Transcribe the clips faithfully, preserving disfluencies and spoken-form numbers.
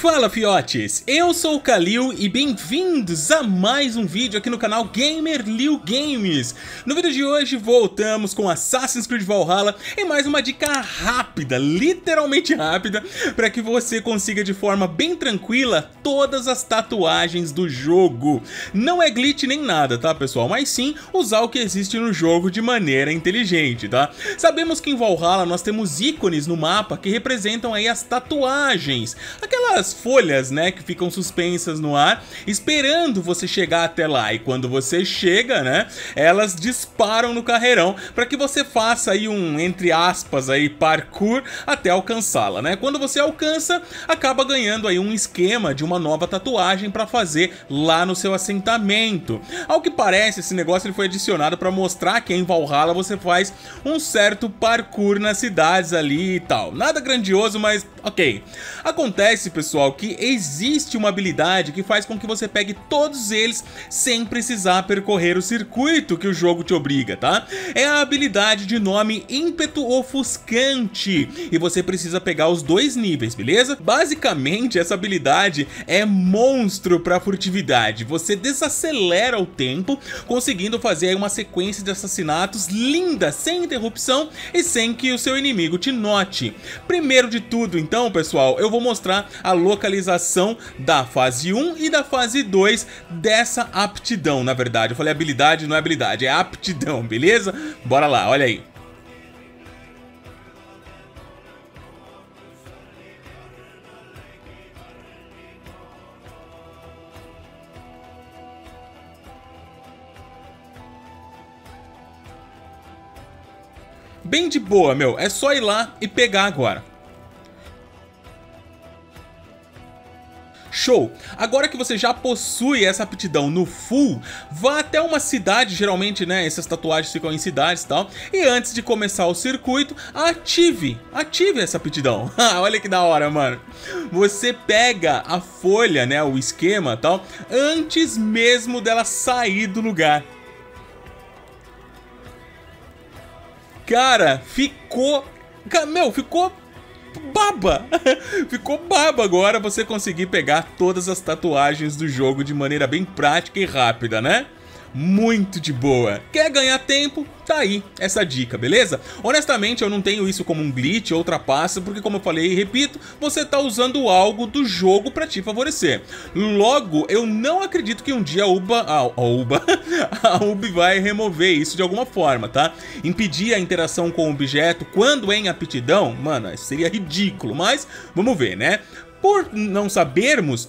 Fala fiotes, eu sou o Kalil e bem-vindos a mais um vídeo aqui no canal GamerLilGames. No vídeo de hoje voltamos com Assassin's Creed Valhalla e mais uma dica rápida, literalmente rápida, para que você consiga de forma bem tranquila todas as tatuagens do jogo. Não é glitch nem nada, tá pessoal, mas sim usar o que existe no jogo de maneira inteligente, tá? Sabemos que em Valhalla nós temos ícones no mapa que representam aí as tatuagens, aquelas as folhas, né, que ficam suspensas no ar, esperando você chegar até lá, e quando você chega, né, elas disparam no carreirão para que você faça aí um, entre aspas, aí, parkour até alcançá-la, né? Quando você alcança, acaba ganhando aí um esquema de uma nova tatuagem para fazer lá no seu assentamento. Ao que parece, esse negócio ele foi adicionado para mostrar que em Valhalla você faz um certo parkour nas cidades ali e tal. Nada grandioso, mas ok. Acontece, pessoal, Pessoal, que existe uma habilidade que faz com que você pegue todos eles sem precisar percorrer o circuito que o jogo te obriga, tá? É a habilidade de nome Ímpeto Ofuscante, e você precisa pegar os dois níveis, beleza? Basicamente, essa habilidade é monstro pra furtividade. Você desacelera o tempo, conseguindo fazer aí uma sequência de assassinatos linda, sem interrupção e sem que o seu inimigo te note. Primeiro de tudo, então, pessoal, eu vou mostrar a localização da fase um e da fase dois dessa aptidão. Na verdade, eu falei habilidade, não é habilidade, é aptidão, beleza? Bora lá, olha aí. Bem de boa, meu, é só ir lá e pegar agora. Show! Agora que você já possui essa aptidão no full, vá até uma cidade, geralmente, né, essas tatuagens ficam em cidades e tal, e antes de começar o circuito, ative, ative essa aptidão. Olha que da hora, mano. Você pega a folha, né, o esquema e tal, antes mesmo dela sair do lugar. Cara, ficou... Meu, ficou... baba! Ficou baba agora você conseguir pegar todas as tatuagens do jogo de maneira bem prática e rápida, né? Muito de boa. Quer ganhar tempo? Tá aí essa dica, beleza? Honestamente, eu não tenho isso como um glitch ou ultrapassa, porque como eu falei e repito, você tá usando algo do jogo pra te favorecer. Logo, eu não acredito que um dia a Uba, a Uba, a Ubi vai remover isso de alguma forma, tá? Impedir a interação com o objeto quando é em aptidão, mano, seria ridículo, mas vamos ver, né? Por não sabermos,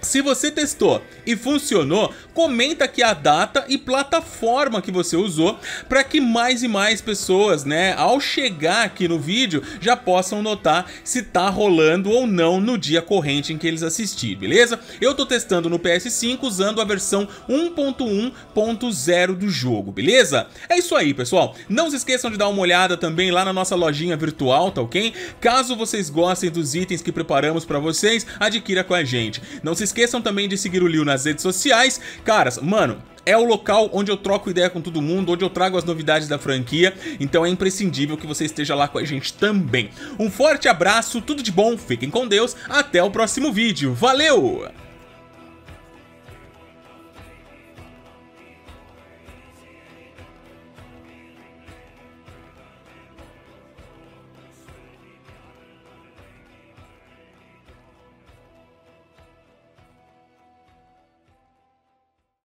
se você testou e funcionou, comenta aqui a data e plataforma que você usou para que mais e mais pessoas, né, ao chegar aqui no vídeo, já possam notar se tá rolando ou não no dia corrente em que eles assistirem, beleza? Eu tô testando no P S cinco usando a versão um ponto um ponto zero do jogo, beleza? É isso aí, pessoal. Não se esqueçam de dar uma olhada também lá na nossa lojinha virtual, tá ok? Caso vocês gostem dos itens que preparamos para vocês, adquira com a gente. Não se esqueçam também de seguir o Lil nas redes sociais. Caras, mano, é o local onde eu troco ideia com todo mundo, onde eu trago as novidades da franquia, então é imprescindível que você esteja lá com a gente também. Um forte abraço, tudo de bom, fiquem com Deus, até o próximo vídeo, valeu!